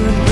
could